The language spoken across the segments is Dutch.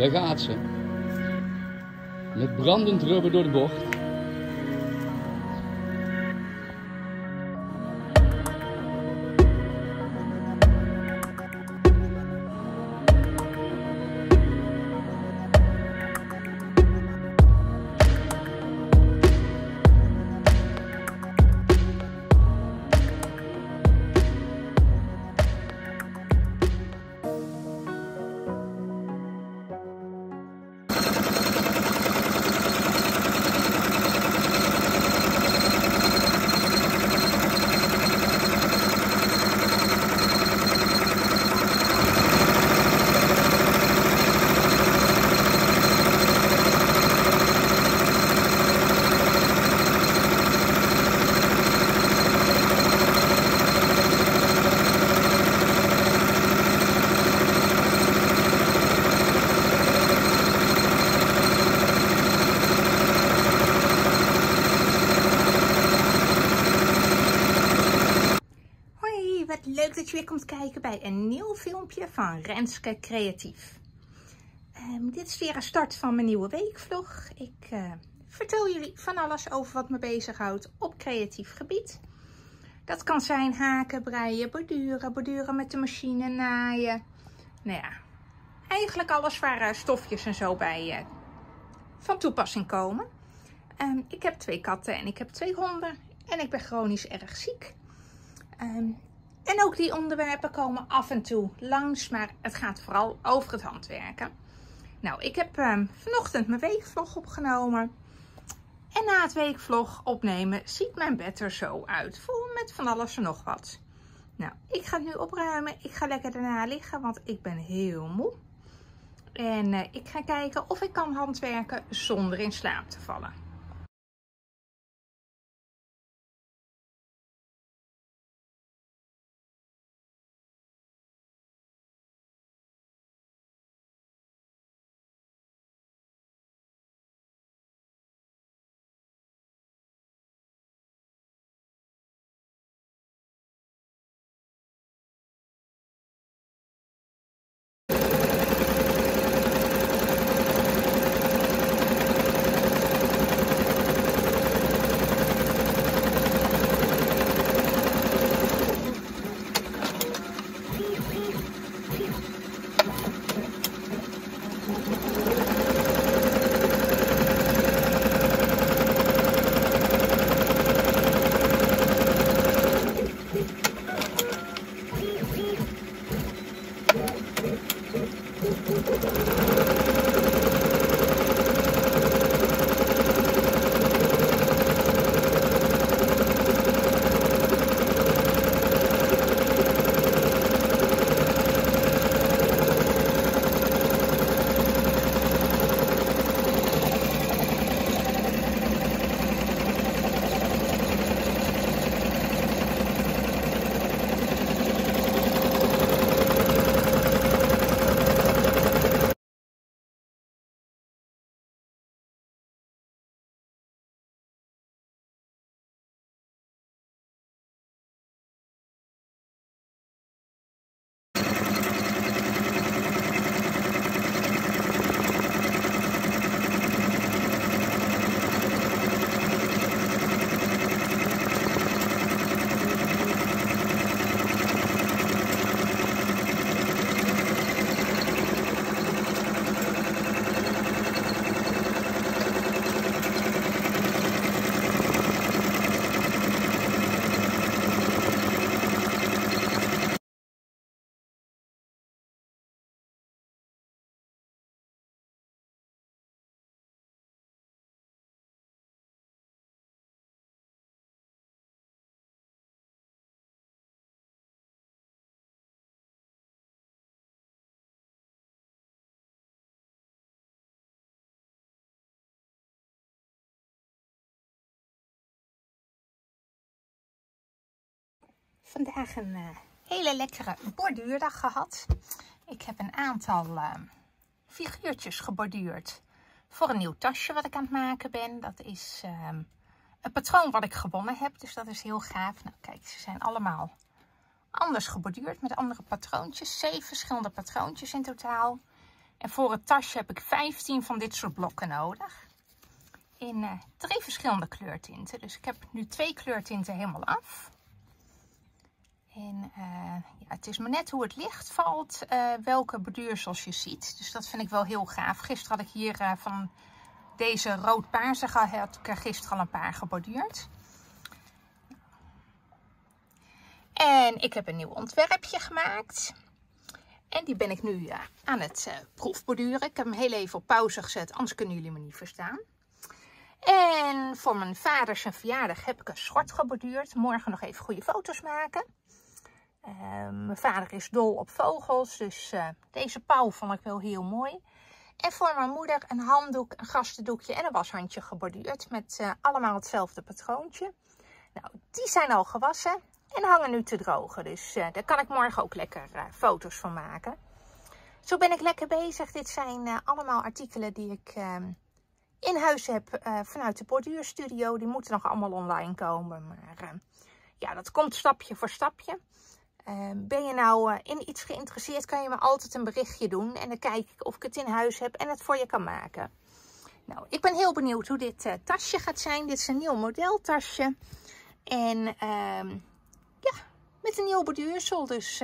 Daar gaat ze. Met brandend rubber door de bocht. Leuk dat je weer komt kijken bij een nieuw filmpje van Renske Creatief. Dit is weer een start van mijn nieuwe weekvlog. Ik vertel jullie van alles over wat me bezighoudt op creatief gebied. Dat kan zijn haken, breien, borduren, borduren met de machine, naaien. Nou ja, eigenlijk alles waar stofjes en zo bij van toepassing komen. Ik heb 2 katten en ik heb 2 honden en ik ben chronisch erg ziek. En ook die onderwerpen komen af en toe langs, maar het gaat vooral over het handwerken. Nou, ik heb vanochtend mijn weekvlog opgenomen. En na het weekvlog opnemen ziet mijn bed er zo uit, vol met van alles en nog wat. Nou, ik ga het nu opruimen. Ik ga lekker daarna liggen, want ik ben heel moe. En ik ga kijken of ik kan handwerken zonder in slaap te vallen. Vandaag een hele lekkere borduurdag gehad. Ik heb een aantal figuurtjes geborduurd voor een nieuw tasje wat ik aan het maken ben. Dat is een patroon wat ik gewonnen heb, dus dat is heel gaaf. Nou kijk, ze zijn allemaal anders geborduurd met andere patroontjes. 7 verschillende patroontjes in totaal. En voor het tasje heb ik 15 van dit soort blokken nodig. In 3 verschillende kleurtinten. Dus ik heb nu 2 kleurtinten helemaal af. En ja, het is maar net hoe het licht valt, welke borduursels je ziet. Dus dat vind ik wel heel gaaf. Gisteren had ik hier van deze rood-paarsige, had ik er gisteren al een paar geborduurd. En ik heb een nieuw ontwerpje gemaakt. En die ben ik nu aan het proefborduren. Ik heb hem heel even op pauze gezet, anders kunnen jullie me niet verstaan. En voor mijn vader zijn verjaardag heb ik een schort geborduurd. Morgen nog even goede foto's maken. Mijn vader is dol op vogels, dus deze pauw vond ik wel heel mooi. En voor mijn moeder een handdoek, een gastendoekje en een washandje geborduurd. Met allemaal hetzelfde patroontje. Nou, die zijn al gewassen en hangen nu te drogen. Dus daar kan ik morgen ook lekker foto's van maken. Zo ben ik lekker bezig. Dit zijn allemaal artikelen die ik... in huis heb vanuit de borduurstudio. Die moeten nog allemaal online komen. Maar ja, dat komt stapje voor stapje. Ben je nou in iets geïnteresseerd, kan je me altijd een berichtje doen. En dan kijk ik of ik het in huis heb en het voor je kan maken. Nou, ik ben heel benieuwd hoe dit tasje gaat zijn. Dit is een nieuw modeltasje. En ja, met een nieuw borduursel. Dus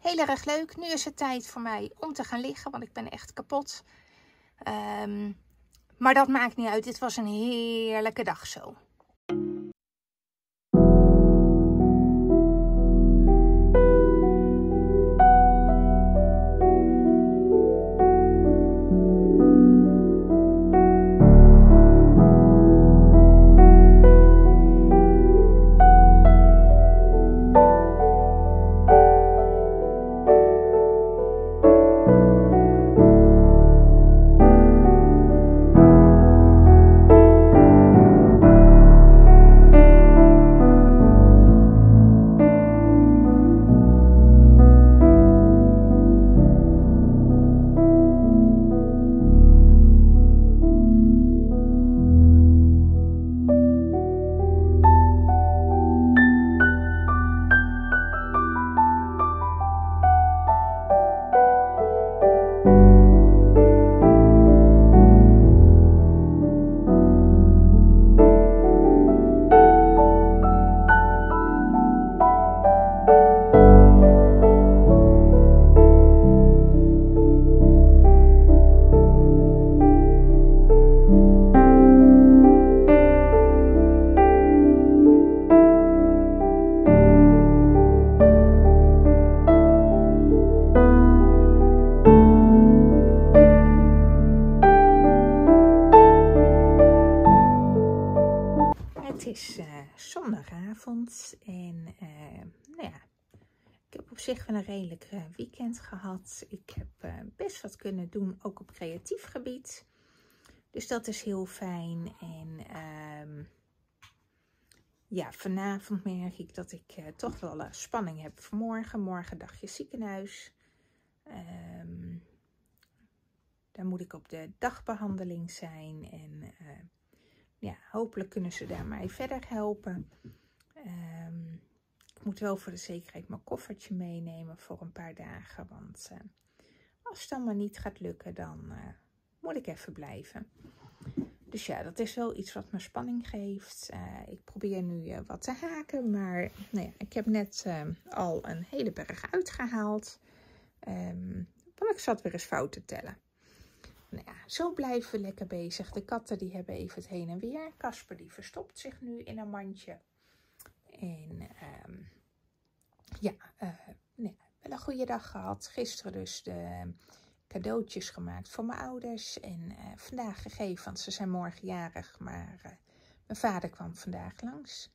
heel erg leuk. Nu is het tijd voor mij om te gaan liggen, want ik ben echt kapot. Maar dat maakt niet uit, dit was een heerlijke dag zo. Zondagavond en nou ja, ik heb op zich wel een redelijk weekend gehad. Ik heb best wat kunnen doen, ook op creatief gebied. Dus dat is heel fijn. En ja, vanavond merk ik dat ik toch wel spanning heb voor morgen. Morgen dagje ziekenhuis. Daar moet ik op de dagbehandeling zijn en... ja, hopelijk kunnen ze daar mij verder helpen. Ik moet wel voor de zekerheid mijn koffertje meenemen voor een paar dagen. Want als het dan maar niet gaat lukken, dan moet ik even blijven. Dus ja, dat is wel iets wat me spanning geeft. Ik probeer nu wat te haken. Maar nou ja, ik heb net al een hele berg uitgehaald. Want ik zat weer eens fout te tellen. Nou ja, zo blijven we lekker bezig. De katten die hebben even het heen en weer. Kasper die verstopt zich nu in een mandje. En ja, nee, wel een goede dag gehad. Gisteren dus de cadeautjes gemaakt voor mijn ouders. En vandaag gegeven, want ze zijn morgen jarig. Maar mijn vader kwam vandaag langs.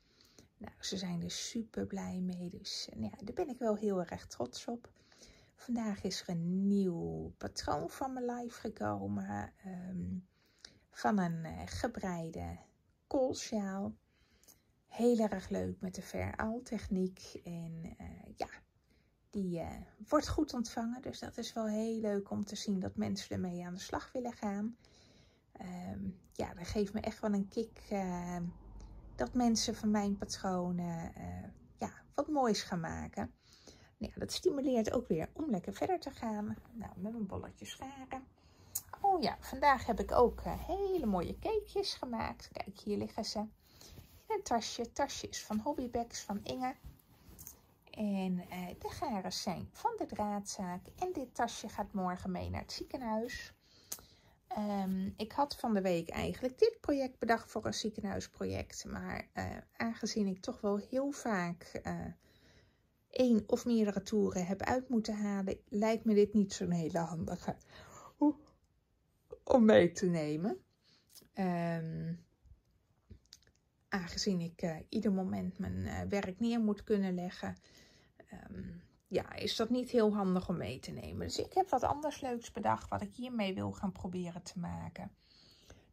Nou, ze zijn er super blij mee. Dus ja, daar ben ik wel heel erg trots op. Vandaag is er een nieuw patroon van mijn lijf gekomen. Van een gebreide koolsjaal. Heel erg leuk met de veraaltechniek. En ja, die wordt goed ontvangen. Dus dat is wel heel leuk om te zien dat mensen ermee aan de slag willen gaan. Ja, dat geeft me echt wel een kick. Dat mensen van mijn patronen ja, wat moois gaan maken. Nou ja, dat stimuleert ook weer om lekker verder te gaan. Nou, met mijn bolletje scharen. Oh ja, vandaag heb ik ook hele mooie cakejes gemaakt. Kijk, hier liggen ze. Een tasje. Het tasje is van Hobbybags van Inge. En de garen zijn van de draadzaak. En dit tasje gaat morgen mee naar het ziekenhuis. Ik had van de week eigenlijk dit project bedacht voor een ziekenhuisproject. Maar aangezien ik toch wel heel vaak één of meerdere toeren heb uit moeten halen, lijkt me dit niet zo'n hele handige om mee te nemen. Aangezien ik ieder moment mijn werk neer moet kunnen leggen, ja, is dat niet heel handig om mee te nemen. Dus ik heb wat anders leuks bedacht wat ik hiermee wil gaan proberen te maken.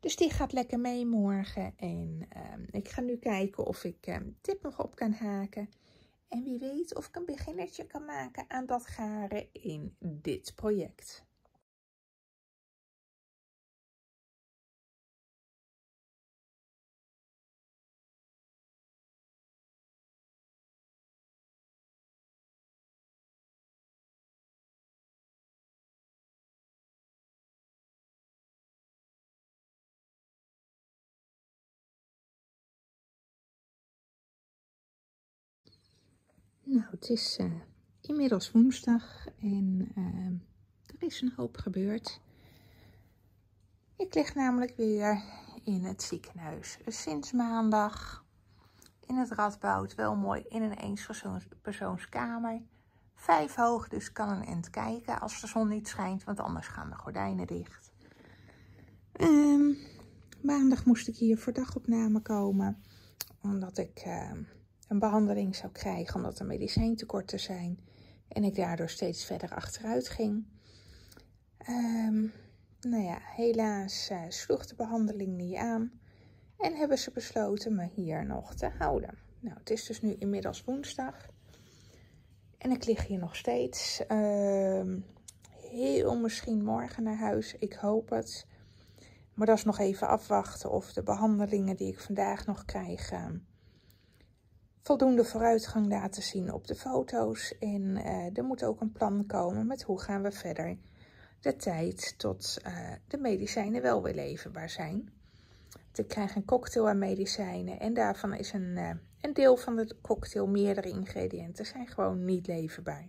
Dus die gaat lekker mee morgen. En ik ga nu kijken of ik dit nog op kan haken. En wie weet of ik een beginnertje kan maken aan dat garen in dit project. Nou, het is inmiddels woensdag en er is een hoop gebeurd. Ik lig namelijk weer in het ziekenhuis. Dus sinds maandag in het Radboud, wel mooi in een eenspersoonskamer. 5 hoog, dus kan een end kijken als de zon niet schijnt, want anders gaan de gordijnen dicht. Maandag moest ik hier voor dagopname komen, omdat ik een behandeling zou krijgen omdat er medicijntekorten zijn en ik daardoor steeds verder achteruit ging. Nou ja, helaas sloeg de behandeling niet aan en hebben ze besloten me hier nog te houden. Nou, het is dus nu inmiddels woensdag en ik lig hier nog steeds. Heel misschien morgen naar huis, ik hoop het. Maar dat is nog even afwachten of de behandelingen die ik vandaag nog krijg voldoende vooruitgang laten zien op de foto's. En er moet ook een plan komen met hoe gaan we verder de tijd tot de medicijnen wel weer leverbaar zijn. Want ik krijg een cocktail aan medicijnen en daarvan is een deel van de cocktail, meerdere ingrediënten, zijn gewoon niet leverbaar.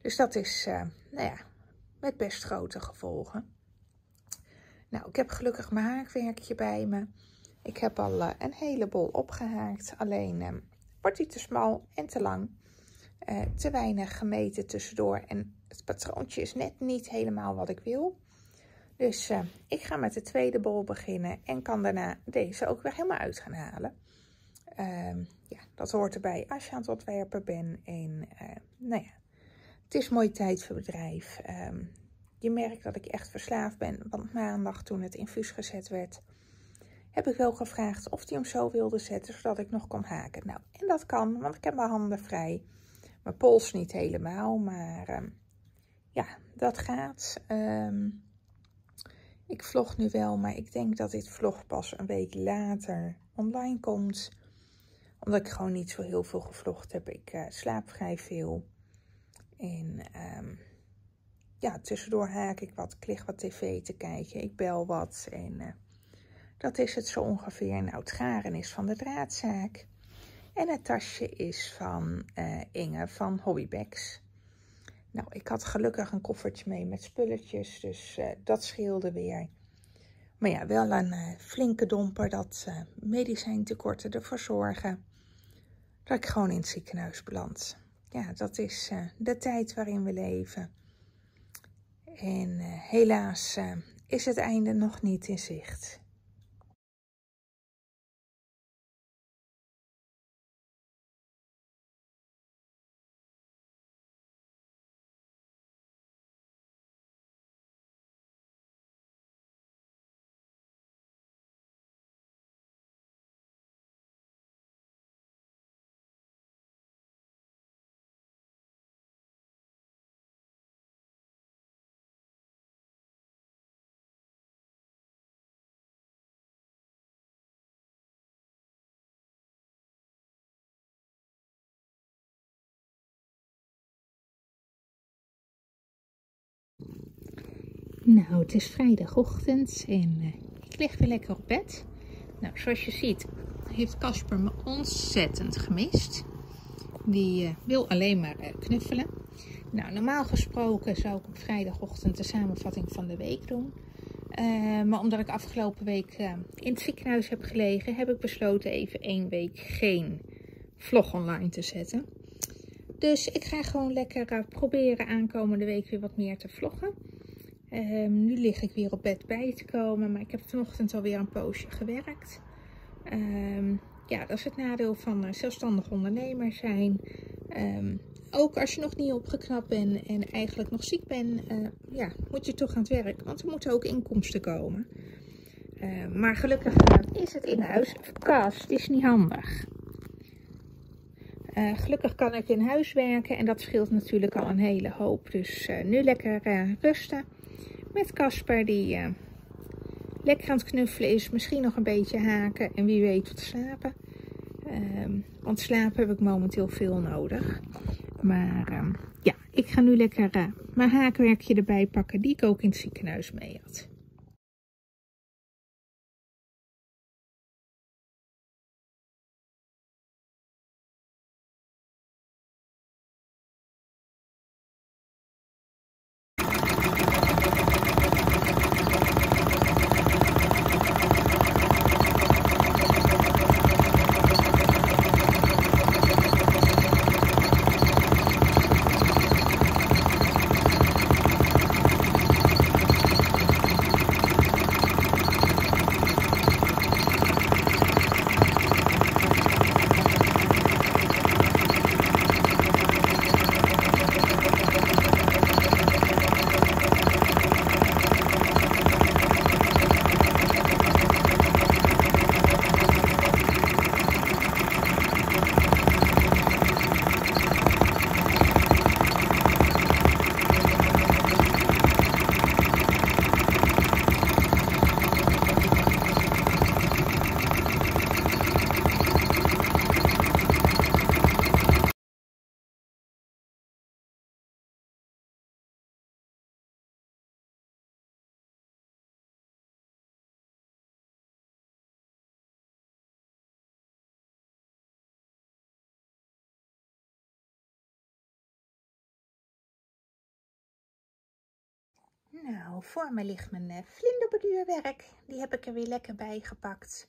Dus dat is nou ja, met best grote gevolgen. Nou, ik heb gelukkig mijn haakwerkje bij me. Ik heb al een heleboel opgehaakt, alleen wordt die te smal en te lang. Te weinig gemeten tussendoor en het patroontje is net niet helemaal wat ik wil. Dus ik ga met de tweede bol beginnen en kan daarna deze ook weer helemaal uit gaan halen. Ja, dat hoort erbij als je aan het ontwerpen bent. En nou ja, het is mooi tijdverdrijf. Je merkt dat ik echt verslaafd ben, want maandag toen het infuus gezet werd, heb ik wel gevraagd of hij hem zo wilde zetten, zodat ik nog kon haken. Nou, en dat kan, want ik heb mijn handen vrij. Mijn pols niet helemaal, maar ja, dat gaat. Ik vlog nu wel, maar ik denk dat dit vlog pas een week later online komt. Omdat ik gewoon niet zo heel veel gevlogd heb. Ik slaap vrij veel. En ja, tussendoor haak ik wat. Ik lig wat tv te kijken. Ik bel wat en dat is het zo ongeveer. Nou, het garen is van de draadzaak. En het tasje is van Inge van Hobbybags. Nou, ik had gelukkig een koffertje mee met spulletjes. Dus dat scheelde weer. Maar ja, wel een flinke domper dat medicijntekorten ervoor zorgen dat ik gewoon in het ziekenhuis beland. Ja, dat is de tijd waarin we leven. En helaas is het einde nog niet in zicht. Nou, het is vrijdagochtend en ik lig weer lekker op bed. Nou, zoals je ziet heeft Casper me ontzettend gemist. Die wil alleen maar knuffelen. Nou, normaal gesproken zou ik op vrijdagochtend de samenvatting van de week doen. Maar omdat ik afgelopen week in het ziekenhuis heb gelegen, heb ik besloten even 1 week geen vlog online te zetten. Dus ik ga gewoon lekker proberen aankomende week weer wat meer te vloggen. Nu lig ik weer op bed bij te komen, maar ik heb vanochtend alweer een poosje gewerkt. Ja, dat is het nadeel van zelfstandig ondernemer zijn. Ook als je nog niet opgeknapt bent en eigenlijk nog ziek bent, ja, moet je toch aan het werk. Want er moeten ook inkomsten komen. Maar gelukkig is het in huis verkast, is niet handig. Gelukkig kan ik in huis werken en dat scheelt natuurlijk al een hele hoop. Dus nu lekker rusten met Casper die lekker aan het knuffelen is. Misschien nog een beetje haken en wie weet tot slapen. Want slapen heb ik momenteel veel nodig. Maar ja, ik ga nu lekker mijn haakwerkje erbij pakken die ik ook in het ziekenhuis mee had. Nou, voor me ligt mijn vlinderbeduurwerk. Die heb ik er weer lekker bij gepakt.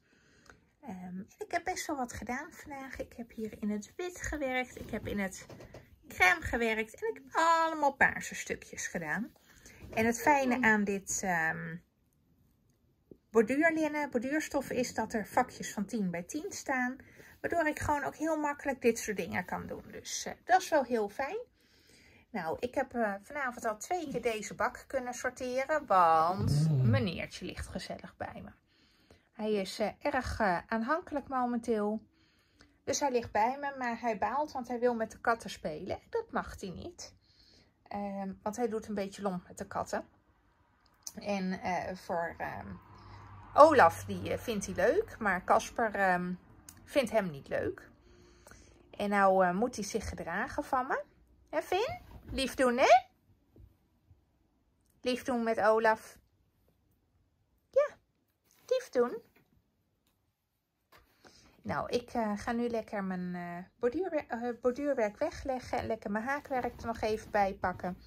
Ik heb best wel wat gedaan vandaag. Ik heb hier in het wit gewerkt. Ik heb in het crème gewerkt. En ik heb allemaal paarse stukjes gedaan. En het fijne aan dit borduurstof is dat er vakjes van 10 bij 10 staan. Waardoor ik gewoon ook heel makkelijk dit soort dingen kan doen. Dus dat is wel heel fijn. Nou, ik heb vanavond al 2 keer deze bak kunnen sorteren, want meneertje ligt gezellig bij me. Hij is erg aanhankelijk momenteel, dus hij ligt bij me, maar hij baalt, want hij wil met de katten spelen. Dat mag hij niet, want hij doet een beetje lomp met de katten. En voor Olaf, die vindt hij leuk, maar Casper vindt hem niet leuk. En nou moet hij zich gedragen van me. Hè, Finn? Lief doen, hè? Lief doen met Olaf. Ja, lief doen. Nou, ik ga nu lekker mijn borduurwerk wegleggen. En lekker mijn haakwerk er nog even bij pakken.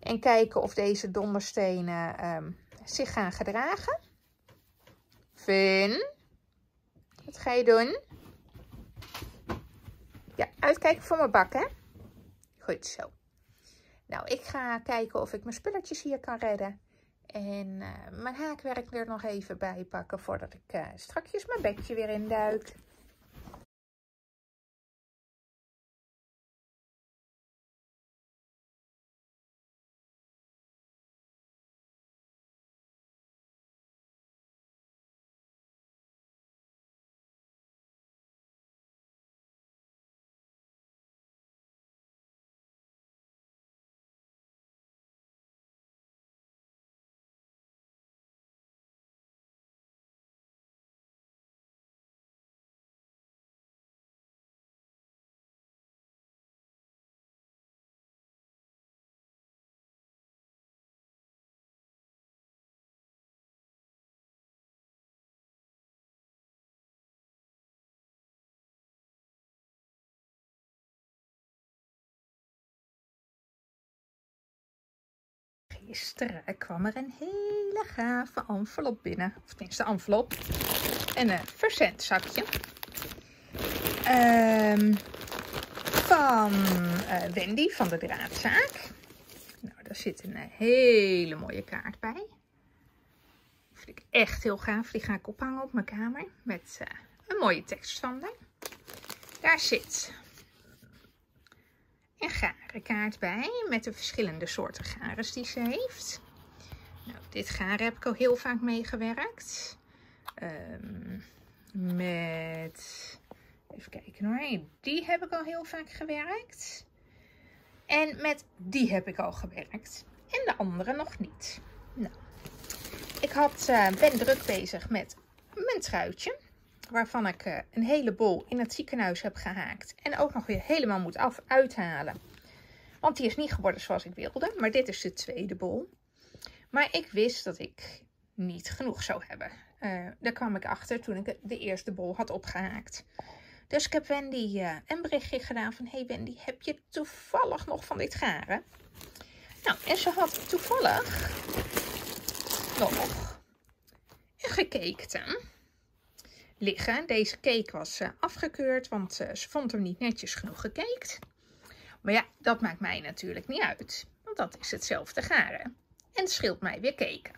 En kijken of deze donderstenen zich gaan gedragen. Finn, wat ga je doen? Ja, uitkijken voor mijn bak, hè? Goed zo. Nou, ik ga kijken of ik mijn spulletjes hier kan redden. En mijn haakwerk er nog even bij pakken voordat ik strakjes mijn bedje weer induik. gisteren kwam er een hele gave envelop binnen. Of tenminste envelop. En een verzendzakje. Van Wendy van de Draadzaak. Nou, daar zit een hele mooie kaart bij. Dat vind ik echt heel gaaf. Die ga ik ophangen op mijn kamer. Met een mooie tekststander. Daar zit een garenkaart bij. Met de verschillende soorten garens die ze heeft. Nou, dit garen heb ik al heel vaak meegewerkt. Met... Even kijken hoor. Die heb ik al heel vaak gewerkt. En met die heb ik al gewerkt. En de andere nog niet. Nou, ik ben druk bezig met mijn truitje. Waarvan ik een heleboel in het ziekenhuis heb gehaakt. En ook nog weer helemaal moet uithalen. Want die is niet geworden zoals ik wilde. Maar dit is de tweede bol. Maar ik wist dat ik niet genoeg zou hebben. Daar kwam ik achter toen ik de eerste bol had opgehaakt. Dus ik heb Wendy een berichtje gedaan van... Hey Wendy, heb je toevallig nog van dit garen? Nou, en ze had toevallig nog een gekeekte liggen. Deze cake was afgekeurd, want ze vond hem niet netjes genoeg gekeekt. Maar ja, dat maakt mij natuurlijk niet uit. Want dat is hetzelfde garen. En het scheelt mij weer cake.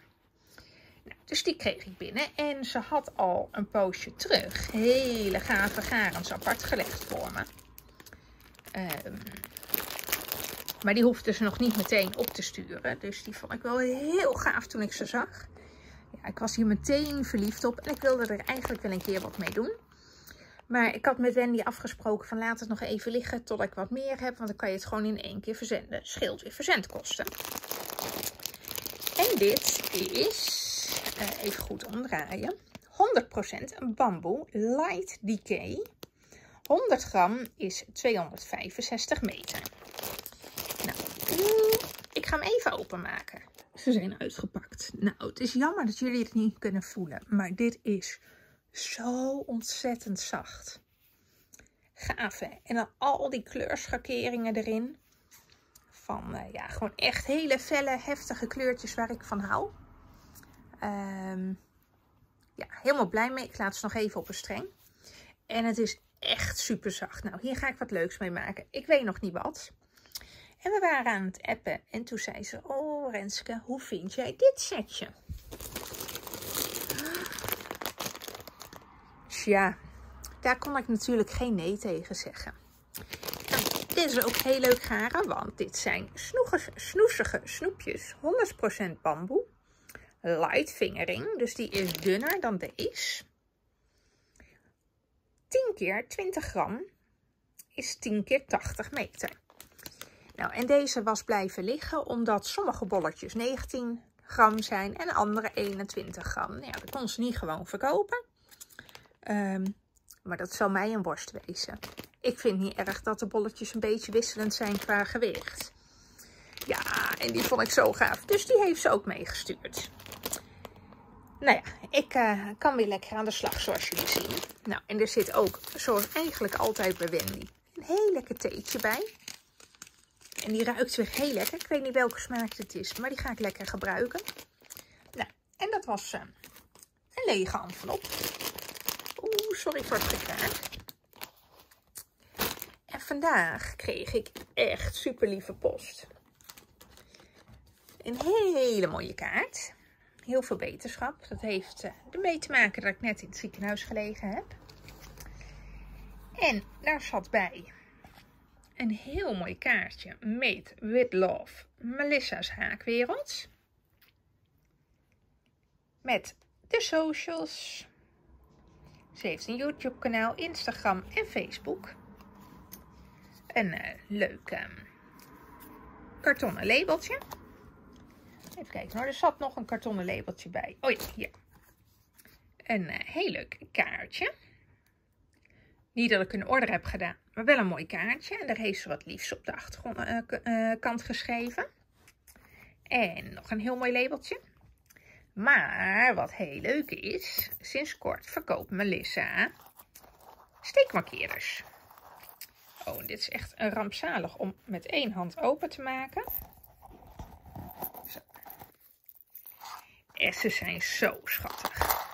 Nou, dus die kreeg ik binnen en ze had al een poosje terug hele gave garens apart gelegd voor me. Maar die hoefde ze nog niet meteen op te sturen. Dus die vond ik wel heel gaaf toen ik ze zag. Ja, ik was hier meteen verliefd op en ik wilde er eigenlijk wel een keer wat mee doen. Maar ik had met Wendy afgesproken van laat het nog even liggen tot ik wat meer heb. Want dan kan je het gewoon in één keer verzenden. Scheelt weer verzendkosten. En dit is... even goed omdraaien. 100% bamboe light decay. 100 gram is 265 meter. Nou, ik ga hem even openmaken. Ze zijn uitgepakt. Nou, het is jammer dat jullie het niet kunnen voelen. Maar dit is zo ontzettend zacht. Gaaf, hè? En dan al die kleurschakeringen erin. Van, ja, gewoon echt hele felle, heftige kleurtjes waar ik van hou. Ja, helemaal blij mee. Ik laat ze nog even op een streng. En het is echt super zacht. Nou, hier ga ik wat leuks mee maken. Ik weet nog niet wat. En we waren aan het appen. En toen zei ze, oh Renske, hoe vind jij dit setje? Tja, daar kon ik natuurlijk geen nee tegen zeggen. Nou, dit is ook heel leuk garen, want dit zijn snoezige snoepjes. 100% bamboe. Light vingering, dus die is dunner dan deze. 10 keer 20 gram is 10 keer 80 meter. Nou, en deze was blijven liggen omdat sommige bolletjes 19 gram zijn en andere 21 gram. Nou ja, dat kon ze niet gewoon verkopen. Maar dat zal mij een worst wezen. Ik vind niet erg dat de bolletjes een beetje wisselend zijn qua gewicht. Ja, en die vond ik zo gaaf. Dus die heeft ze ook meegestuurd. Nou ja, ik kan weer lekker aan de slag, zoals jullie zien. Nou, en er zit ook, zoals eigenlijk altijd bij Wendy, een heel lekker theetje bij. En die ruikt weer heel lekker. Ik weet niet welke smaak het is, maar die ga ik lekker gebruiken. Nou, en dat was een lege envelop. Oeh, sorry voor het gekraak. En vandaag kreeg ik echt super lieve post. Een hele mooie kaart. Heel veel beterschap. Dat heeft ermee te maken dat ik net in het ziekenhuis gelegen heb. En daar zat bij een heel mooi kaartje. Made with Love. Melissa's Haakwereld. Met de socials. Ze heeft een YouTube kanaal, Instagram en Facebook. Een leuk kartonnen labeltje. Even kijken hoor, er zat nog een kartonnen labeltje bij. Oh ja, hier. Een heel leuk kaartje. Niet dat ik een order heb gedaan, maar wel een mooi kaartje. En daar heeft ze wat liefs op de achterkant geschreven. En nog een heel mooi labeltje. Maar wat heel leuk is, sinds kort verkoopt Melissa steekmarkeerders. Oh, dit is echt rampzalig om met één hand open te maken. En ze zijn zo schattig.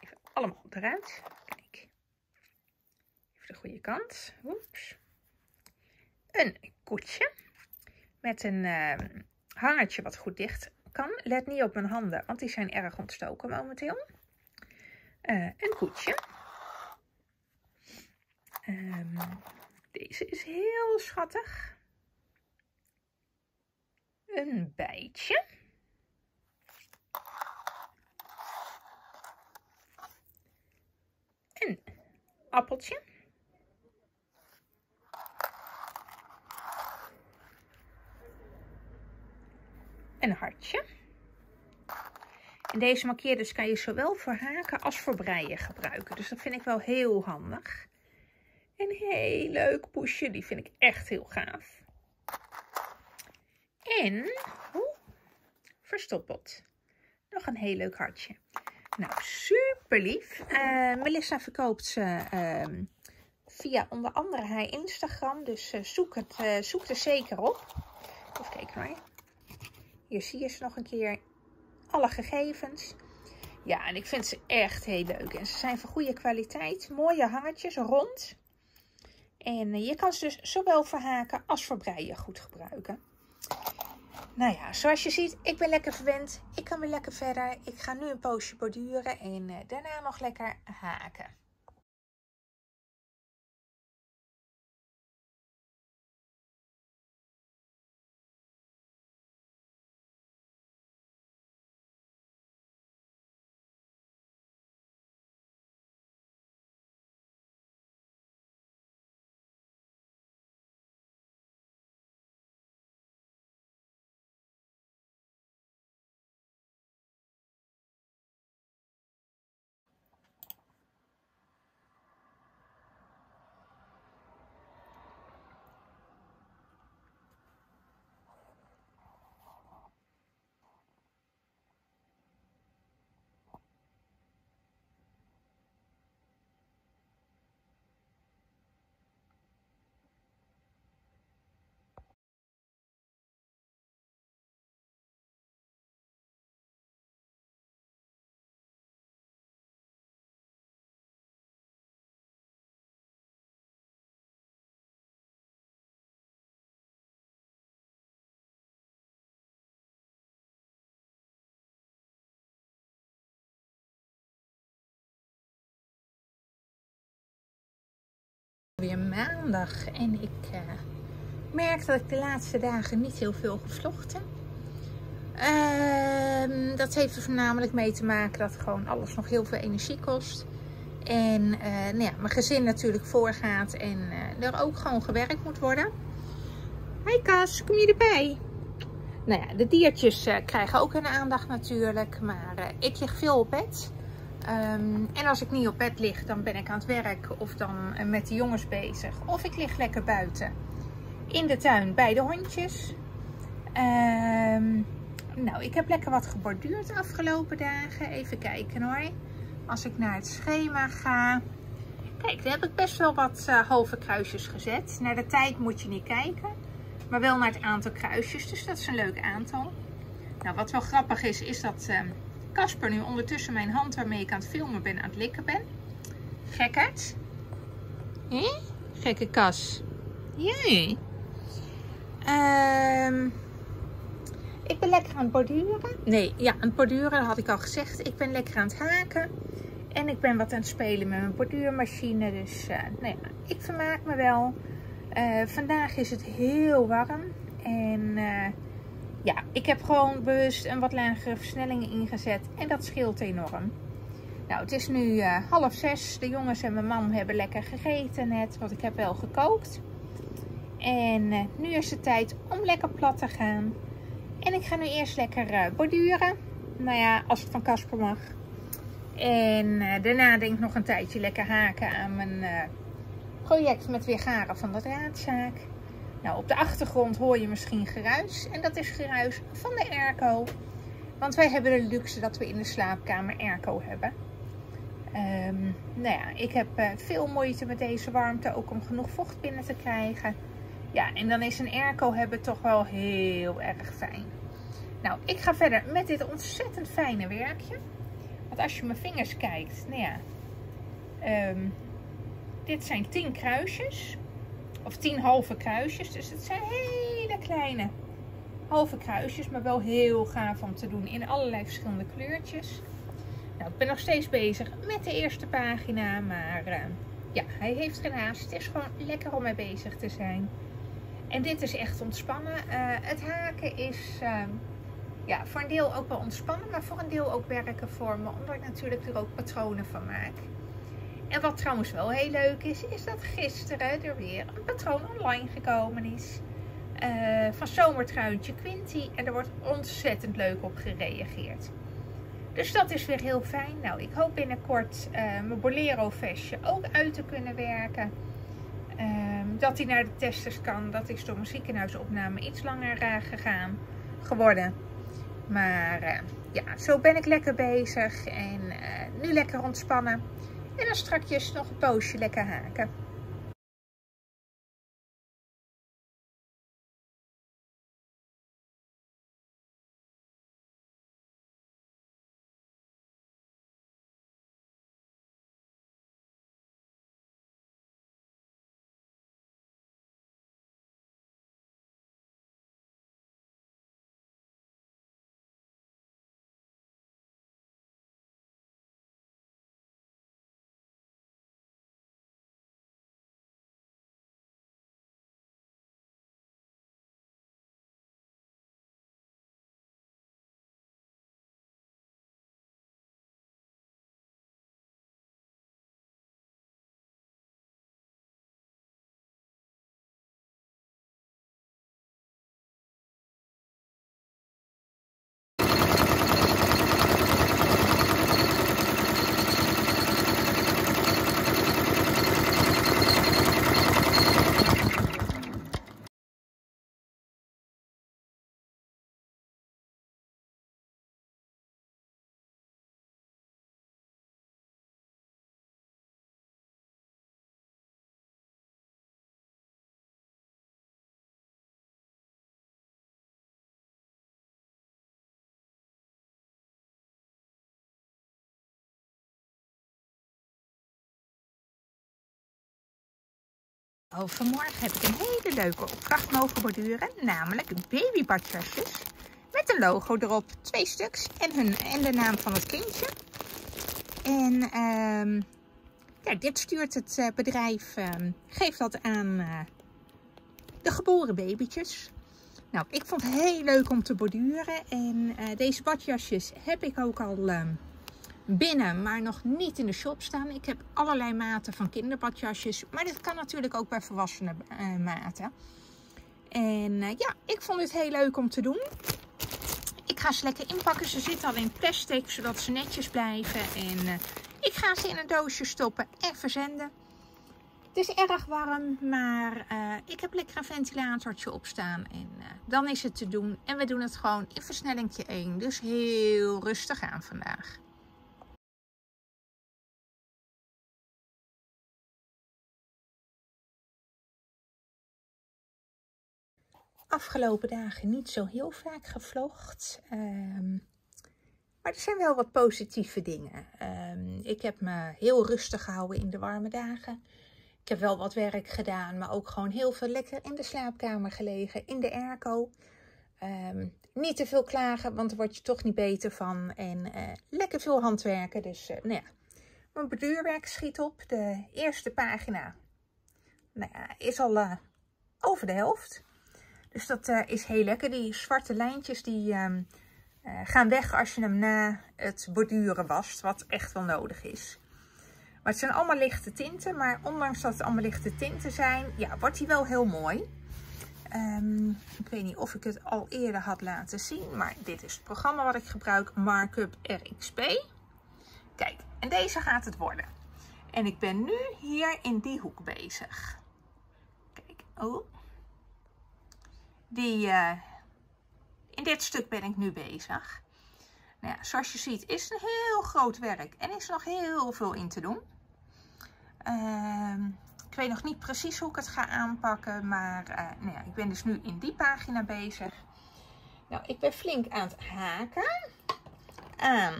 Even allemaal eruit. Kijk. Even de goede kant. Oeps. Een koetje. Met een hangertje wat goed dicht kan. Let niet op mijn handen, want die zijn erg ontstoken momenteel. Een koetje. Deze is heel schattig. Een bijtje. Een appeltje. Een hartje. En deze markeerders kan je zowel voor haken als voor breien gebruiken. Dus dat vind ik wel heel handig. Een heel leuk poesje. Die vind ik echt heel gaaf. En verstoppeld. Nog een heel leuk hartje. Nou, super lief. Melissa verkoopt ze via onder andere haar Instagram. Dus zoek er zeker op. Even kijken hoor. Hier zie je ze nog een keer. Alle gegevens. Ja, en ik vind ze echt heel leuk. En ze zijn van goede kwaliteit. Mooie hangertjes, rond. En je kan ze dus zowel voor haken als voor breien goed gebruiken. Nou ja, zoals je ziet, ik ben lekker verwend. Ik kan weer lekker verder. Ik ga nu een poosje borduren en daarna nog lekker haken. Weer maandag en ik merk dat ik de laatste dagen niet heel veel gevlogd heb. Dat heeft er voornamelijk mee te maken dat gewoon alles nog heel veel energie kost. En nou ja, mijn gezin natuurlijk voorgaat en er ook gewoon gewerkt moet worden. Hoi Kas, kom je erbij? Nou ja, de diertjes krijgen ook hun aandacht natuurlijk, maar ik lig veel op bed. En als ik niet op bed lig, dan ben ik aan het werk of dan met de jongens bezig. Of ik lig lekker buiten in de tuin bij de hondjes. Nou, ik heb lekker wat geborduurd de afgelopen dagen. Even kijken hoor. Als ik naar het schema ga. Kijk, daar heb ik best wel wat halve kruisjes gezet. Naar de tijd moet je niet kijken. Maar wel naar het aantal kruisjes. Dus dat is een leuk aantal. Nou, wat wel grappig is, is dat... Kasper nu ondertussen mijn hand waarmee ik aan het filmen ben, aan het likken ben. Gekkerd. Gekke Kas. Jee. Ik ben lekker aan het borduren. Nee, ja, aan het borduren, dat had ik al gezegd. Ik ben lekker aan het haken. En ik ben wat aan het spelen met mijn borduurmachine. Dus nou ja, ik vermaak me wel. Vandaag is het heel warm. En... ja, ik heb gewoon bewust een wat lagere versnelling ingezet en dat scheelt enorm. Nou, het is nu 5:30. De jongens en mijn man hebben lekker gegeten net, want ik heb wel gekookt. En nu is het tijd om lekker plat te gaan. En ik ga nu eerst lekker borduren. Nou ja, als het van Kasper mag. En daarna denk ik nog een tijdje lekker haken aan mijn project met weergaren van de draadzaak. Nou, op de achtergrond hoor je misschien geruis. En dat is geruis van de airco. Want wij hebben de luxe dat we in de slaapkamer airco hebben. Nou ja, ik heb veel moeite met deze warmte. Ook om genoeg vocht binnen te krijgen. Ja, en dan is een airco hebben toch wel heel erg fijn. Nou, ik ga verder met dit ontzettend fijne werkje. Want als je mijn vingers kijkt, nou ja, dit zijn 10 kruisjes. Of 10 halve kruisjes. Dus het zijn hele kleine halve kruisjes. Maar wel heel gaaf om te doen in allerlei verschillende kleurtjes. Nou, ik ben nog steeds bezig met de eerste pagina. Maar ja, hij heeft geen haast. Het is gewoon lekker om mee bezig te zijn. En dit is echt ontspannen. Het haken is ja, voor een deel ook wel ontspannen. Maar voor een deel ook werken voor me. Omdat ik natuurlijk er ook patronen van maak. En wat trouwens wel heel leuk is, is dat gisteren er weer een patroon online gekomen is. Van zomertruintje Quinty. En er wordt ontzettend leuk op gereageerd. Dus dat is weer heel fijn. Nou, ik hoop binnenkort mijn bolero vestje ook uit te kunnen werken. Dat hij naar de testers kan. Dat is door mijn ziekenhuisopname iets langer geworden. Maar ja, zo ben ik lekker bezig. En nu lekker ontspannen. En dan strakjes nog een poosje lekker haken. Oh, vanmorgen heb ik een hele leuke opdracht mogen borduren, namelijk babybadjasjes met een logo erop, 2 stuks en de naam van het kindje. En ja, dit stuurt het bedrijf, geeft dat aan de geboren babytjes. Nou, ik vond het heel leuk om te borduren en deze badjasjes heb ik ook al binnen, maar nog niet in de shop staan. Ik heb allerlei maten van kinderbadjasjes. Maar dit kan natuurlijk ook bij volwassenen maten. En ja, ik vond dit heel leuk om te doen. Ik ga ze lekker inpakken. Ze zitten al in plastic, zodat ze netjes blijven. En ik ga ze in een doosje stoppen en verzenden. Het is erg warm, maar ik heb lekker een ventilatortje opstaan. En dan is het te doen. En we doen het gewoon in versnellingje 1. Dus heel rustig aan vandaag. Afgelopen dagen niet zo heel vaak gevlogd. Maar er zijn wel wat positieve dingen. Ik heb me heel rustig gehouden in de warme dagen. Ik heb wel wat werk gedaan, maar ook gewoon heel veel lekker in de slaapkamer gelegen, in de airco. Niet te veel klagen, want daar word je toch niet beter van. En lekker veel handwerken. Dus nou ja, mijn borduurwerk schiet op. De eerste pagina nou ja, is al over de helft. Dus dat is heel lekker. Die zwarte lijntjes die gaan weg als je hem na het borduren wast. Wat echt wel nodig is. Maar het zijn allemaal lichte tinten. Maar ondanks dat het allemaal lichte tinten zijn, ja, wordt hij wel heel mooi. Ik weet niet of ik het al eerder had laten zien. Maar dit is het programma wat ik gebruik. Markup RXB. Kijk, en deze gaat het worden. En ik ben nu hier in die hoek bezig. Kijk, oh. In dit stuk ben ik nu bezig. Nou ja, zoals je ziet is het een heel groot werk. En is er nog heel veel in te doen. Ik weet nog niet precies hoe ik het ga aanpakken. Maar nou ja, ik ben dus nu in die pagina bezig. Nou, ik ben flink aan het haken aan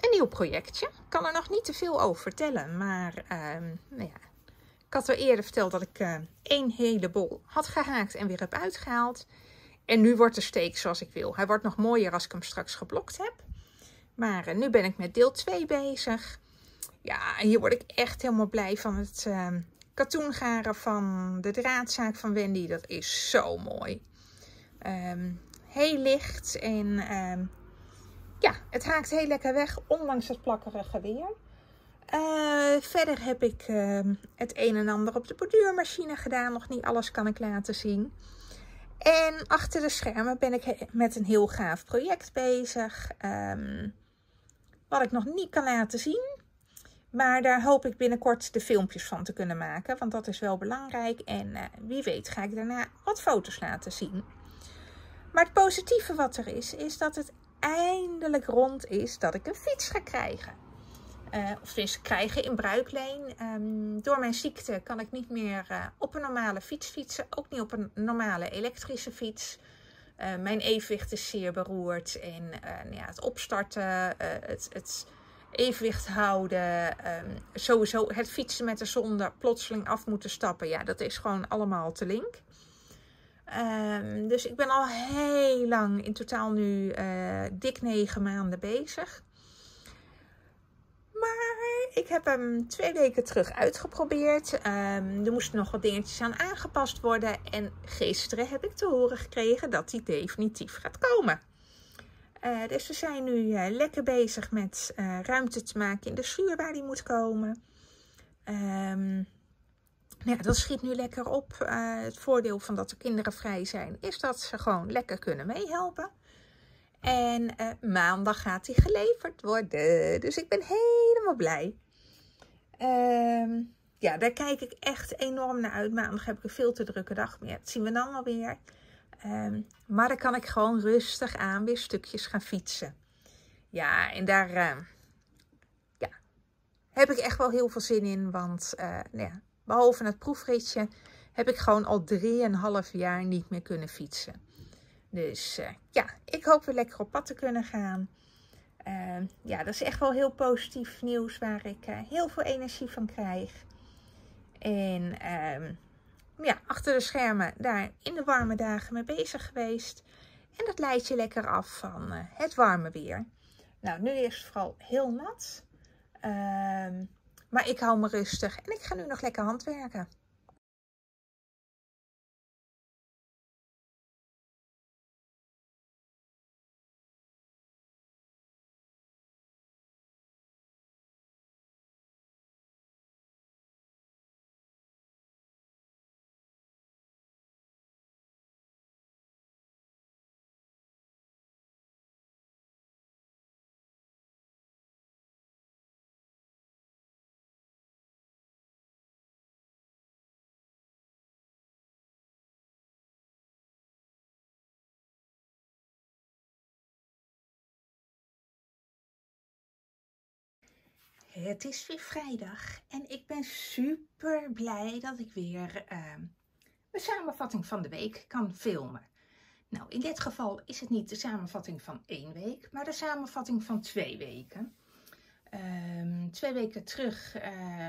een nieuw projectje. Ik kan er nog niet te veel over vertellen, maar nou ja, ik had al eerder verteld dat ik één hele bol had gehaakt en weer heb uitgehaald. En nu wordt de steek zoals ik wil. Hij wordt nog mooier als ik hem straks geblokt heb. Maar nu ben ik met deel 2 bezig. Ja, hier word ik echt helemaal blij van. Het katoengaren van de draadzaak van Wendy, dat is zo mooi. Heel licht en ja, het haakt heel lekker weg, ondanks het plakkerige weer. Verder heb ik het een en ander op de borduurmachine gedaan. Nog niet alles kan ik laten zien. En achter de schermen ben ik met een heel gaaf project bezig. Wat ik nog niet kan laten zien. Maar daar hoop ik binnenkort de filmpjes van te kunnen maken. Want dat is wel belangrijk. En wie weet ga ik daarna wat foto's laten zien. Maar het positieve wat er is, is dat het eindelijk rond is dat ik een fiets ga krijgen. Of tenminste krijgen in bruikleen. Door mijn ziekte kan ik niet meer op een normale fiets fietsen. Ook niet op een normale elektrische fiets. Mijn evenwicht is zeer beroerd. En ja, het opstarten, het evenwicht houden. Sowieso het fietsen met de zonder plotseling af moeten stappen. Ja, dat is gewoon allemaal te link. Dus ik ben al heel lang, in totaal nu dik 9 maanden bezig. Maar ik heb hem 2 weken terug uitgeprobeerd. Er moesten nog wat dingetjes aan aangepast worden. En gisteren heb ik te horen gekregen dat die definitief gaat komen. Dus we zijn nu lekker bezig met ruimte te maken in de schuur waar die moet komen. Ja, dat schiet nu lekker op. Het voordeel van dat de kinderen vrij zijn is dat ze gewoon lekker kunnen meehelpen. En maandag gaat die geleverd worden. Dus ik ben helemaal blij. Ja, daar kijk ik echt enorm naar uit. Maandag heb ik een veel te drukke dag. Maar ja, dat zien we dan wel weer. Maar dan kan ik gewoon rustig aan weer stukjes gaan fietsen. Ja, en daar ja, heb ik echt wel heel veel zin in. Want nou ja, behalve het proefritje heb ik gewoon al 3,5 jaar niet meer kunnen fietsen. Dus ja, ik hoop weer lekker op pad te kunnen gaan. Ja, dat is echt wel heel positief nieuws waar ik heel veel energie van krijg. En ja, achter de schermen daar in de warme dagen mee bezig geweest. En dat leidt je lekker af van het warme weer. Nou, nu is het vooral heel nat. Maar ik hou me rustig en ik ga nu nog lekker handwerken. Het is weer vrijdag en ik ben super blij dat ik weer mijn samenvatting van de week kan filmen. Nou, in dit geval is het niet de samenvatting van 1 week, maar de samenvatting van 2 weken. 2 weken terug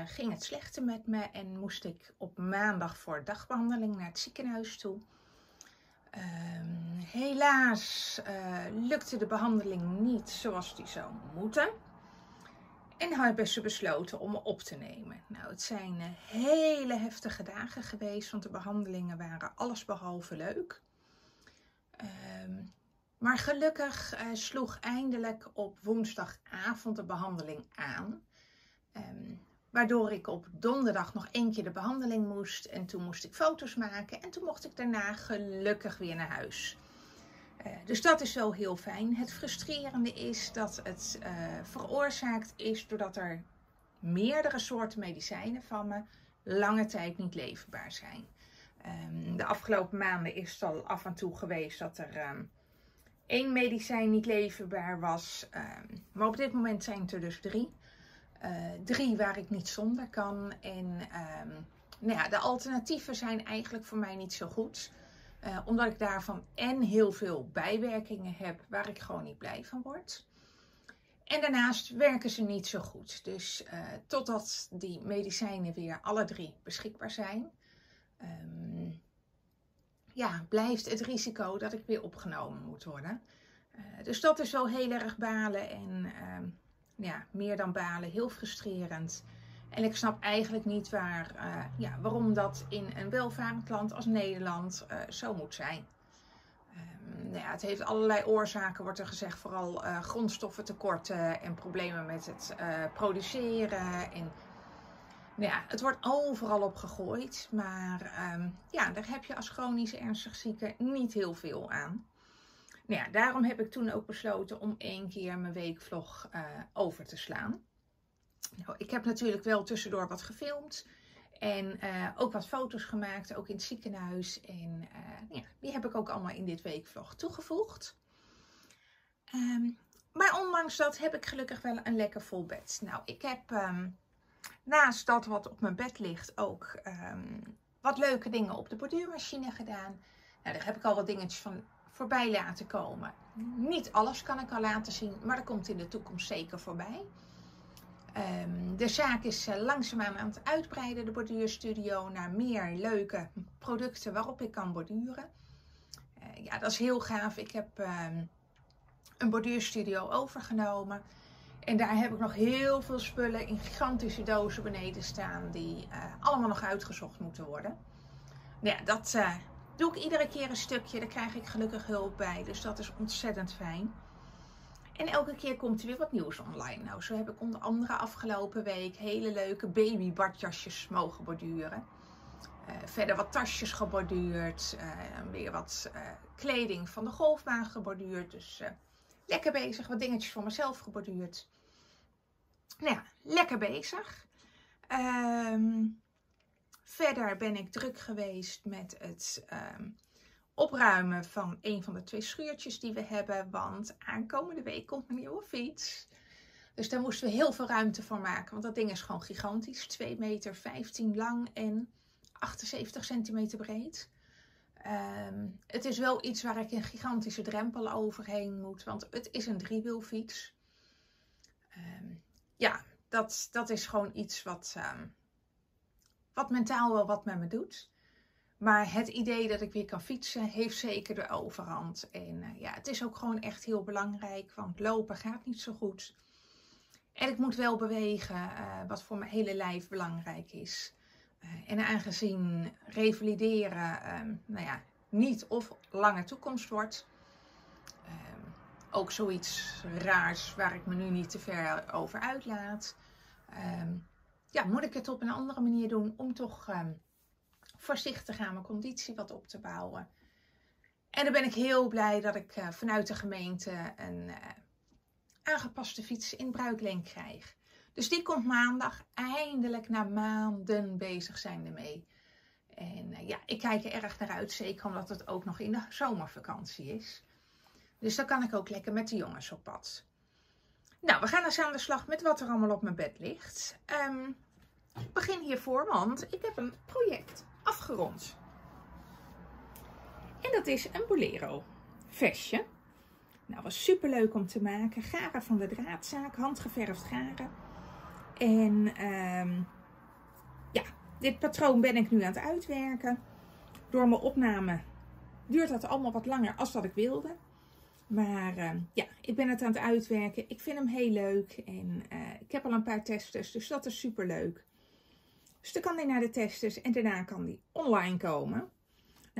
ging het slechter met me en moest ik op maandag voor dagbehandeling naar het ziekenhuis toe. Helaas lukte de behandeling niet zoals die zou moeten. En hebben ze besloten om me op te nemen. Nou, het zijn hele heftige dagen geweest, want de behandelingen waren allesbehalve leuk. Maar gelukkig sloeg eindelijk op woensdagavond de behandeling aan. Waardoor ik op donderdag nog 1 keer de behandeling moest. En toen moest ik foto's maken en toen mocht ik daarna gelukkig weer naar huis. Dus dat is wel heel fijn. Het frustrerende is dat het veroorzaakt is doordat er meerdere soorten medicijnen van me lange tijd niet leverbaar zijn. De afgelopen maanden is het al af en toe geweest dat er 1 medicijn niet leverbaar was. Maar op dit moment zijn het er dus 3. 3 waar ik niet zonder kan. En nou ja, de alternatieven zijn eigenlijk voor mij niet zo goed. Omdat ik daarvan en heel veel bijwerkingen heb waar ik gewoon niet blij van word. En daarnaast werken ze niet zo goed. Dus totdat die medicijnen weer alle drie beschikbaar zijn, blijft het risico dat ik weer opgenomen moet worden. Dus dat is wel heel erg balen en meer dan balen, heel frustrerend. En ik snap eigenlijk niet waarom dat in een welvarend land als Nederland zo moet zijn. Het heeft allerlei oorzaken, wordt er gezegd. Vooral grondstoffentekorten en problemen met het produceren. En, het wordt overal op gegooid. Maar daar heb je als chronisch ernstig zieke niet heel veel aan. Daarom heb ik toen ook besloten om 1 keer mijn weekvlog over te slaan. Ik heb natuurlijk wel tussendoor wat gefilmd en ook wat foto's gemaakt, ook in het ziekenhuis. En die heb ik ook allemaal in dit weekvlog toegevoegd. Maar ondanks dat heb ik gelukkig wel een lekker vol bed. Ik heb naast dat wat op mijn bed ligt ook wat leuke dingen op de borduurmachine gedaan. Daar heb ik al wat dingetjes van voorbij laten komen. Niet alles kan ik al laten zien, maar dat komt in de toekomst zeker voorbij. De zaak is langzaamaan aan het uitbreiden, de borduurstudio, naar meer leuke producten waarop ik kan borduren. Dat is heel gaaf. Ik heb een borduurstudio overgenomen. En daar heb ik nog heel veel spullen in gigantische dozen beneden staan die allemaal nog uitgezocht moeten worden. Dat doe ik iedere keer een stukje. Daar krijg ik gelukkig hulp bij. Dus dat is ontzettend fijn. En elke keer komt er weer wat nieuws online. Zo heb ik onder andere afgelopen week hele leuke babybadjasjes mogen borduren. Verder wat tasjes geborduurd. Weer wat kleding van de golfbaan geborduurd. Dus lekker bezig. Wat dingetjes voor mezelf geborduurd. Lekker bezig. Verder ben ik druk geweest met het opruimen van een van de 2 schuurtjes die we hebben. Want aankomende week komt mijn nieuwe fiets. Dus daar moesten we heel veel ruimte voor maken. Want dat ding is gewoon gigantisch. 2,15 meter lang en 78 centimeter breed. Het is wel iets waar ik een gigantische drempel overheen moet. Want het is een 3-wielfiets. Dat is gewoon iets wat mentaal wel wat met me doet. Maar het idee dat ik weer kan fietsen heeft zeker de overhand. En het is ook gewoon echt heel belangrijk, want lopen gaat niet zo goed. En ik moet wel bewegen, wat voor mijn hele lijf belangrijk is. En aangezien revalideren niet of lange toekomst wordt. Ook zoiets raars waar ik me nu niet te ver over uitlaat. Moet ik het op een andere manier doen om toch voorzichtig aan mijn conditie wat op te bouwen. En dan ben ik heel blij dat ik vanuit de gemeente een aangepaste fiets in bruikleen krijg. Dus die komt maandag, eindelijk na maanden bezig zijn ermee. En ik kijk er erg naar uit, zeker omdat het ook nog in de zomervakantie is. Dus dan kan ik ook lekker met de jongens op pad. We gaan eens aan de slag met wat er allemaal op mijn bed ligt. Ik begin hiervoor, want ik heb een project afgerond. En dat is een bolero vestje. Was superleuk om te maken. Garen van de draadzaak, handgeverfd garen. En dit patroon ben ik nu aan het uitwerken. Door mijn opname duurt dat allemaal wat langer als dat ik wilde. Maar ik ben het aan het uitwerken. Ik vind hem heel leuk. En ik heb al een paar testers, dus dat is superleuk. Dus dan kan hij naar de testers en daarna kan die online komen.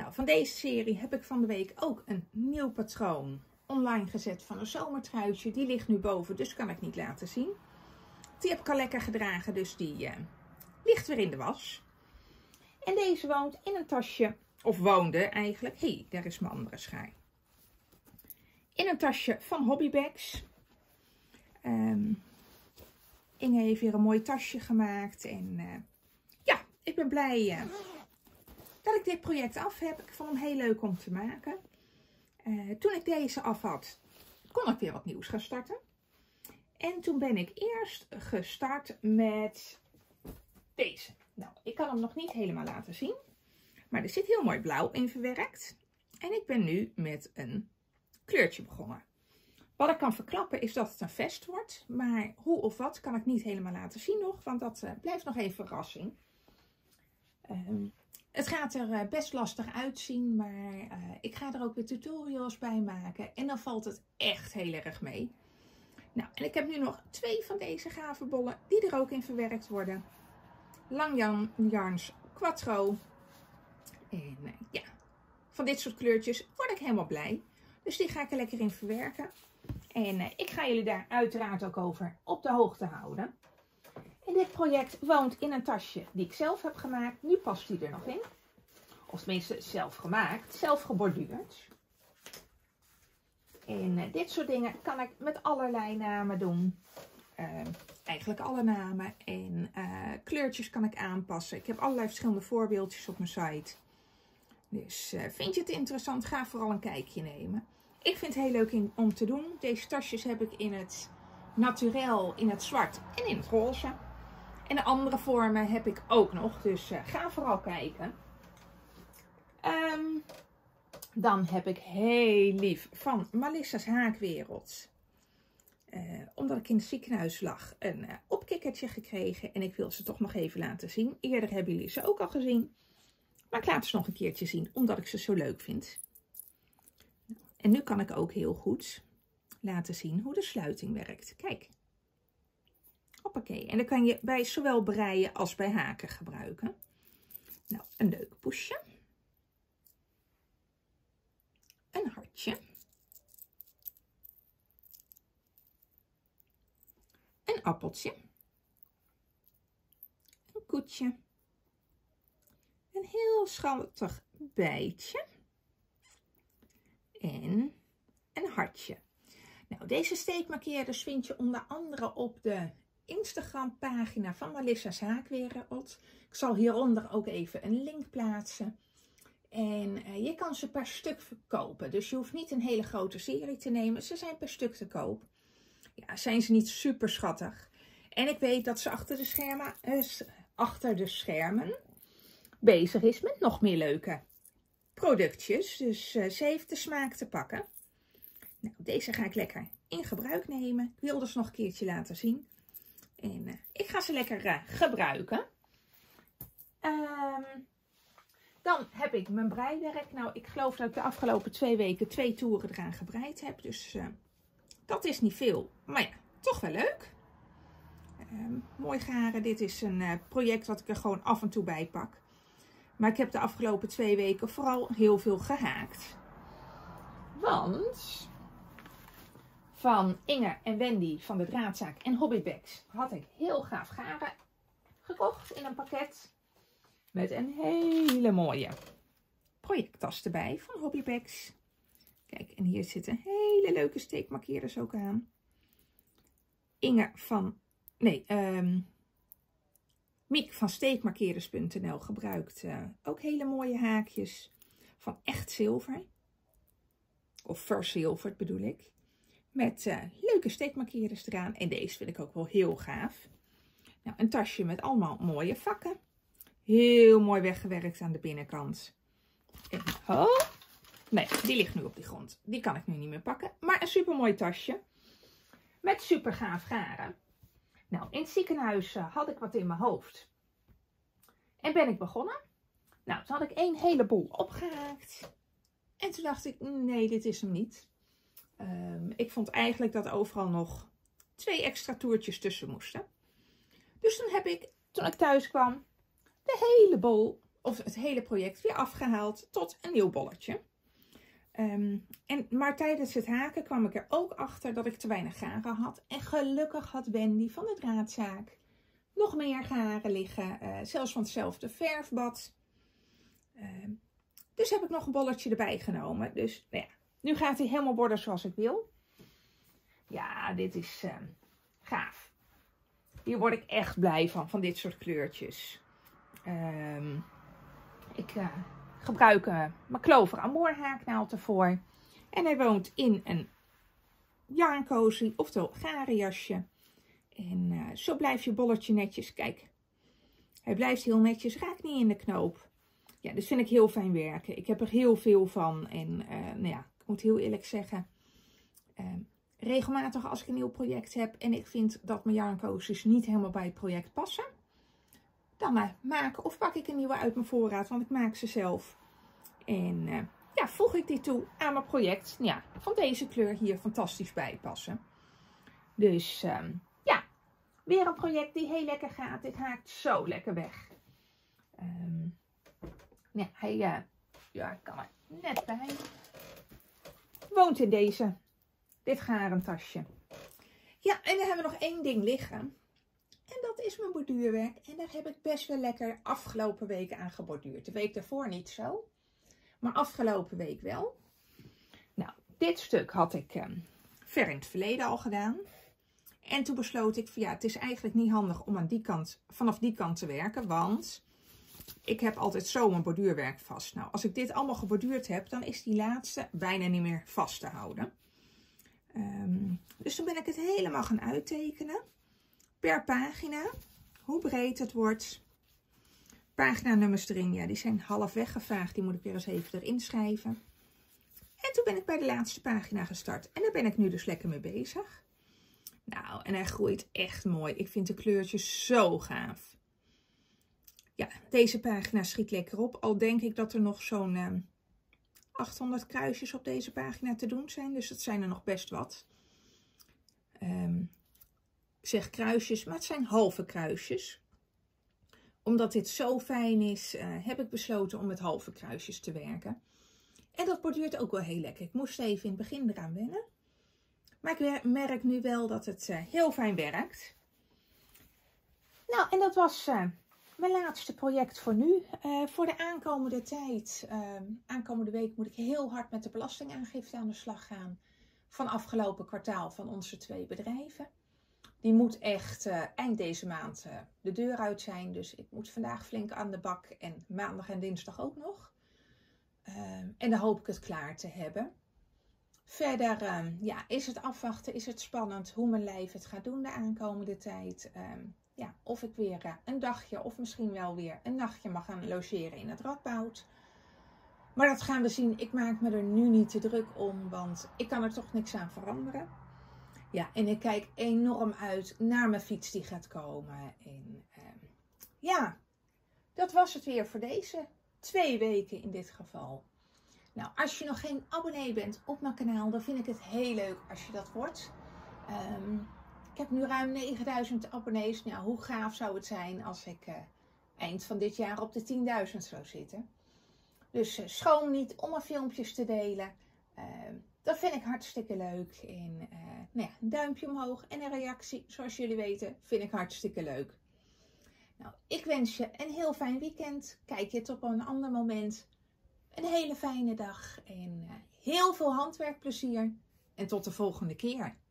Van deze serie heb ik van de week ook een nieuw patroon online gezet van een zomertruitje. Die ligt nu boven, dus kan ik niet laten zien. Die heb ik al lekker gedragen, dus die ligt weer in de was. En deze woont in een tasje, of woonde eigenlijk. Hé, daar is mijn andere schaar. In een tasje van Hobbybags. Inge heeft weer een mooi tasje gemaakt. En ik ben blij dat ik dit project af heb. Ik vond hem heel leuk om te maken. Toen ik deze af had, kon ik weer wat nieuws gaan starten. En toen ben ik eerst gestart met deze. Ik kan hem nog niet helemaal laten zien. Maar er zit heel mooi blauw in verwerkt. En ik ben nu met een kleurtje begonnen. Wat ik kan verklappen is dat het een vest wordt. Maar hoe of wat kan ik niet helemaal laten zien nog. Want dat blijft nog even verrassing. Het gaat er best lastig uitzien. Maar ik ga er ook weer tutorials bij maken. En dan valt het echt heel erg mee. Nou, en ik heb nu nog 2 van deze gave bollen die er ook in verwerkt worden. Lang Jan Yarns Quattro. En ja, van dit soort kleurtjes word ik helemaal blij. Dus die ga ik er lekker in verwerken. En ik ga jullie daar uiteraard ook over op de hoogte houden. En dit project woont in een tasje die ik zelf heb gemaakt. Nu past die er nog in. Of tenminste zelf gemaakt, zelf geborduurd. En dit soort dingen kan ik met allerlei namen doen. Eigenlijk alle namen. En kleurtjes kan ik aanpassen. Ik heb allerlei verschillende voorbeeldjes op mijn site. Dus vind je het interessant? Ga vooral een kijkje nemen. Ik vind het heel leuk om te doen. Deze tasjes heb ik in het naturel, in het zwart en in het roze. En de andere vormen heb ik ook nog. Dus ga vooral kijken. Dan heb ik heel lief van Melissa's Haakwereld. Omdat ik in het ziekenhuis lag, een opkikkertje gekregen. En ik wil ze toch nog even laten zien. Eerder hebben jullie ze ook al gezien. Maar ik laat ze nog een keertje zien, omdat ik ze zo leuk vind. En nu kan ik ook heel goed laten zien hoe de sluiting werkt. Kijk. Hoppakee. En dan kan je bij zowel breien als bij haken gebruiken. Nou, een leuk poesje. Een hartje. Een appeltje. Een koetje. Een heel schattig bijtje. En een hartje. Nou, deze steekmarkeerders vind je onder andere op de Instagram pagina van Melissa's Haakwereld. Ik zal hieronder ook even een link plaatsen. En je kan ze per stuk verkopen. Dus je hoeft niet een hele grote serie te nemen. Ze zijn per stuk te koop. Ja, zijn ze niet super schattig. En ik weet dat ze achter de schermen bezig is met nog meer leuke productjes. Dus ze heeft de smaak te pakken. Nou, deze ga ik lekker in gebruik nemen. Ik wilde ze nog een keertje laten zien. En ik ga ze lekker gebruiken. Dan heb ik mijn breiwerk. Nou, ik geloof dat ik de afgelopen 2 weken 2 toeren eraan gebreid heb. Dus dat is niet veel. Maar ja, toch wel leuk. Mooi garen. Dit is een project wat ik er gewoon af en toe bij pak. Maar ik heb de afgelopen 2 weken vooral heel veel gehaakt. Want van Inge en Wendy van de Draadzaak en Hobbybags had ik heel gaaf garen gekocht in een pakket. Met een hele mooie projecttas erbij van Hobbybags. Kijk, en hier zitten hele leuke steekmarkeerders ook aan. Inge van... Nee, Miek van steekmarkeerders.nl gebruikt ook hele mooie haakjes van echt zilver. Of verzilverd bedoel ik. Met leuke steekmarkeerders eraan. En deze vind ik ook wel heel gaaf. Nou, een tasje met allemaal mooie vakken. Heel mooi weggewerkt aan de binnenkant. En, oh, nee, die ligt nu op de grond. Die kan ik nu niet meer pakken. Maar een supermooi tasje. Met super gaaf garen. Nou, in het ziekenhuis had ik wat in mijn hoofd. En ben ik begonnen. Nou, toen had ik een heleboel opgehaakt. En toen dacht ik, nee, dit is hem niet. Ik vond eigenlijk dat overal nog 2 extra toertjes tussen moesten. Dus toen heb ik, toen ik thuis kwam, de hele bol, of het hele project, weer afgehaald tot een nieuw bolletje. Maar tijdens het haken kwam ik er ook achter dat ik te weinig garen had. En gelukkig had Wendy van de Draadzaak nog meer garen liggen. Zelfs van hetzelfde verfbad. Dus heb ik nog een bolletje erbij genomen. Dus nou ja, nu gaat hij helemaal worden zoals ik wil. Ja, dit is gaaf. Hier word ik echt blij van dit soort kleurtjes. Ik gebruik mijn Klover Amboor haaknaald ervoor. En hij woont in een yarncozy, oftewel garenjasje. En zo blijft je bolletje netjes. Kijk, hij blijft heel netjes, raakt niet in de knoop. ja, dit vind ik heel fijn werken. Ik heb er heel veel van. En nou ja, ik moet heel eerlijk zeggen, regelmatig als ik een nieuw project heb en ik vind dat mijn yarnkoosjes niet helemaal bij het project passen, dan maak of pak ik een nieuwe uit mijn voorraad, want ik maak ze zelf. En ja, voeg ik die toe aan mijn project. Ja, van deze kleur hier fantastisch bij passen. Dus ja, weer een project die heel lekker gaat. Dit haakt zo lekker weg. Ja, hij ja, kan er net bij. Woont in deze. Dit garentasje. Ja, en dan hebben we nog één ding liggen. En dat is mijn borduurwerk. En daar heb ik best wel lekker afgelopen week aan geborduurd. De week daarvoor niet zo. Maar afgelopen week wel. Nou, dit stuk had ik ver in het verleden al gedaan. En toen besloot ik van ja, het is eigenlijk niet handig om aan die kant, vanaf die kant te werken. Want ik heb altijd zo mijn borduurwerk vast. Nou, als ik dit allemaal geborduurd heb, dan is die laatste bijna niet meer vast te houden. Dus toen ben ik het helemaal gaan uittekenen. Per pagina. Hoe breed het wordt. Paginanummers erin. Ja, die zijn half weggevaagd. Die moet ik weer eens even erin schrijven. En toen ben ik bij de laatste pagina gestart. En daar ben ik nu dus lekker mee bezig. Nou, en hij groeit echt mooi. Ik vind de kleurtjes zo gaaf. Ja, deze pagina schiet lekker op. Al denk ik dat er nog zo'n 800 kruisjes op deze pagina te doen zijn. Dus dat zijn er nog best wat. Ik zeg kruisjes, maar het zijn halve kruisjes. Omdat dit zo fijn is, heb ik besloten om met halve kruisjes te werken. En dat borduurt ook wel heel lekker. Ik moest even in het begin eraan wennen. Maar ik merk nu wel dat het heel fijn werkt. Nou, en dat was mijn laatste project voor nu. Voor de aankomende tijd, aankomende week, moet ik heel hard met de belastingaangifte aan de slag gaan. Van afgelopen kwartaal van onze twee bedrijven. Die moet echt eind deze maand de deur uit zijn. Dus ik moet vandaag flink aan de bak en maandag en dinsdag ook nog. En dan hoop ik het klaar te hebben. Verder ja, is het afwachten, is het spannend hoe mijn lijf het gaat doen de aankomende tijd. Ja, of ik weer een dagje of misschien wel weer een nachtje mag gaan logeren in het Radboud. Maar dat gaan we zien. Ik maak me er nu niet te druk om, want ik kan er toch niks aan veranderen. Ja, en ik kijk enorm uit naar mijn fiets die gaat komen. En ja, dat was het weer voor deze 2 weken in dit geval. Nou, als je nog geen abonnee bent op mijn kanaal, dan vind ik het heel leuk als je dat wordt. Ik heb nu ruim 9000 abonnees. Nou, hoe gaaf zou het zijn als ik eind van dit jaar op de 10.000 zou zitten. Dus schroom niet om mijn filmpjes te delen. Dat vind ik hartstikke leuk. En nou ja, een duimpje omhoog en een reactie, zoals jullie weten, vind ik hartstikke leuk. Nou, ik wens je een heel fijn weekend. Kijk je het op een ander moment. Een hele fijne dag en heel veel handwerkplezier. En tot de volgende keer.